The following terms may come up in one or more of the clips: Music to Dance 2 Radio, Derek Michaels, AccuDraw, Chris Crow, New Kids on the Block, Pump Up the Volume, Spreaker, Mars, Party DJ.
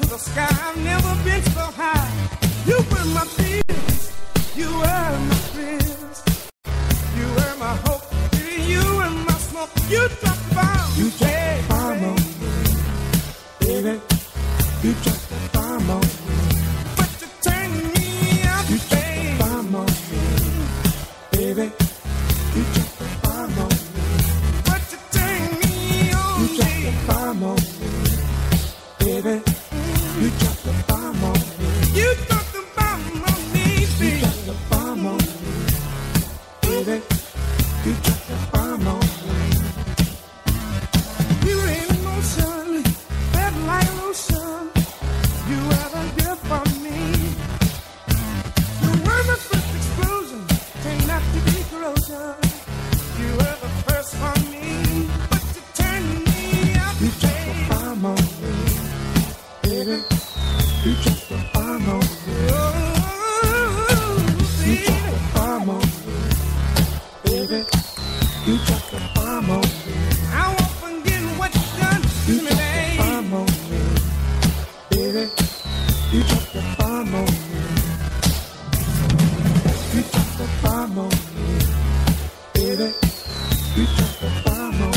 to the sky. I've never been so high. You were my fears. You were my fears. You were my hope. You were my smoke. You dropped the bomb. You dropped the bomb on me, baby. You dropped the bomb on me. But you turned me out, baby. You dropped the bomb on me, baby. You dropped the bomb on me. But you turned me on, baby. You dropped the bomb on me. Baby, you dropped the bomb on me. You dropped the bomb on me, baby. You dropped the bomb on me, baby. You dropped the bomb on me. You were in motion, that light ocean. You were the gift for me. You were the first explosion, came not to be corrosion. You were the first for me, but you turned me out. You dropped the bomb on me. You dropped the bomb on me. Oh, you dropped the bomb on me, baby. You dropped the bomb on me. I won't forget what you've done to me, baby. You dropped the bomb on me, baby. You dropped the bomb on me. You dropped the bomb on me, baby. You dropped the bomb on me.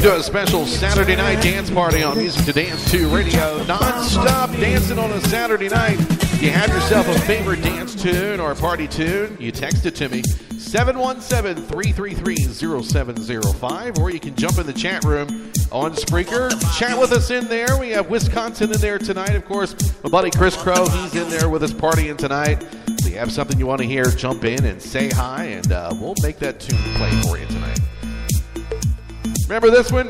Do a special Saturday night dance party on Music to Dance 2 Radio. Non-stop dancing on a Saturday night. You have yourself a favorite dance tune or a party tune, you text it to me, 717-333-0705, or you can jump in the chat room on Spreaker. Chat with us in there. We have Wisconsin in there tonight. Of course, my buddy Chris Crow, he's in there with us partying tonight. If you have something you want to hear, jump in and say hi, and we'll make that tune play for you tonight. Remember this one?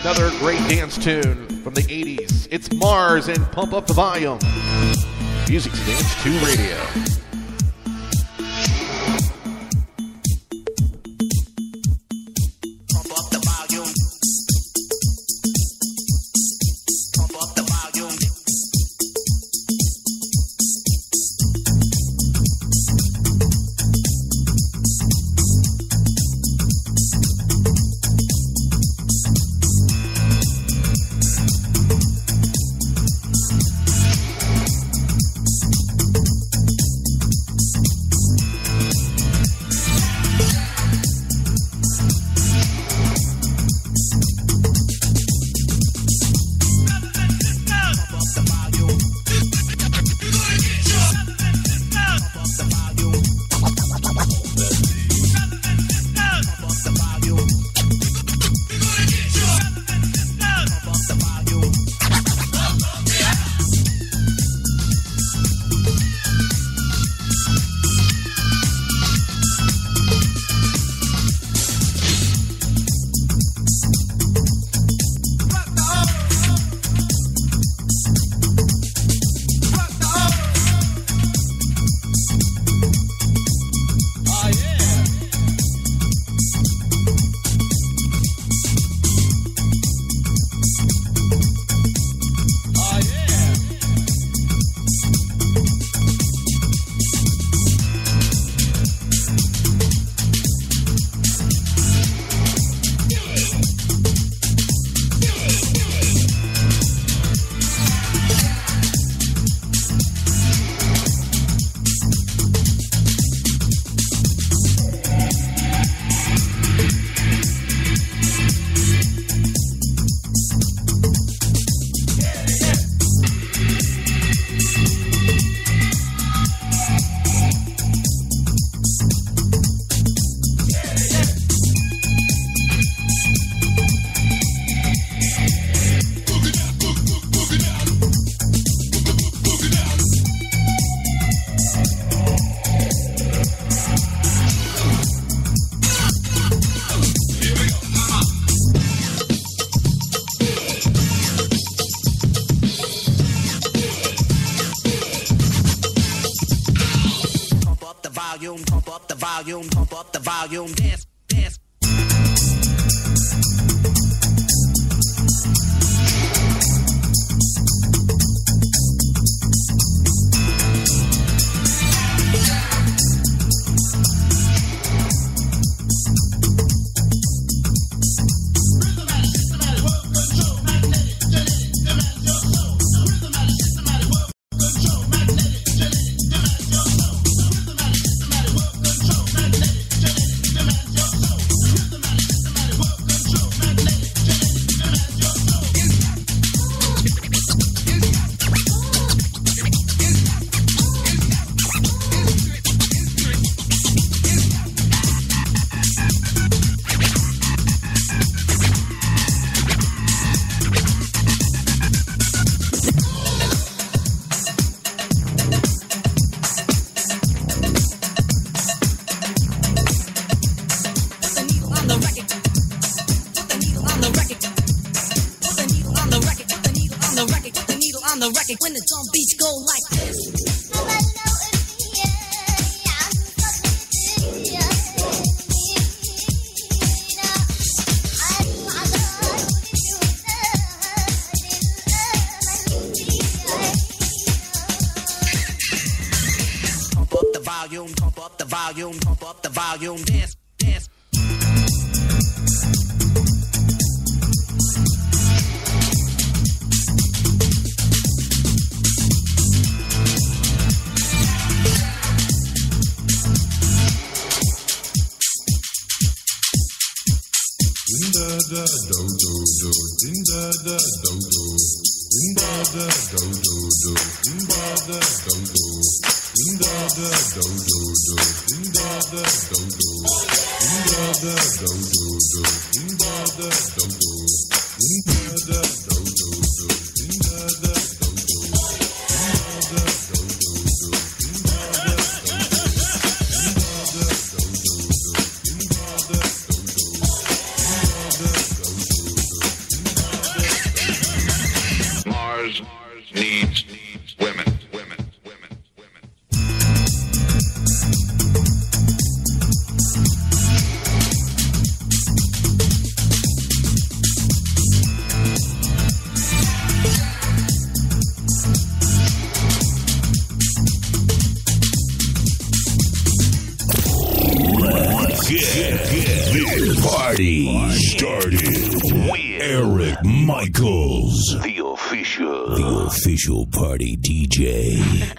Another great dance tune from the 80s. It's Mars and Pump Up the Volume. Music to Dance 2 Radio. volume, pump up the volume, dance, dance. Official party DJ.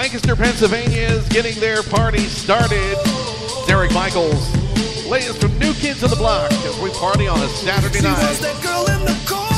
Lancaster, Pennsylvania is getting their party started. Derek Michaels, latest from New Kids on the Block, as we party on a Saturday night.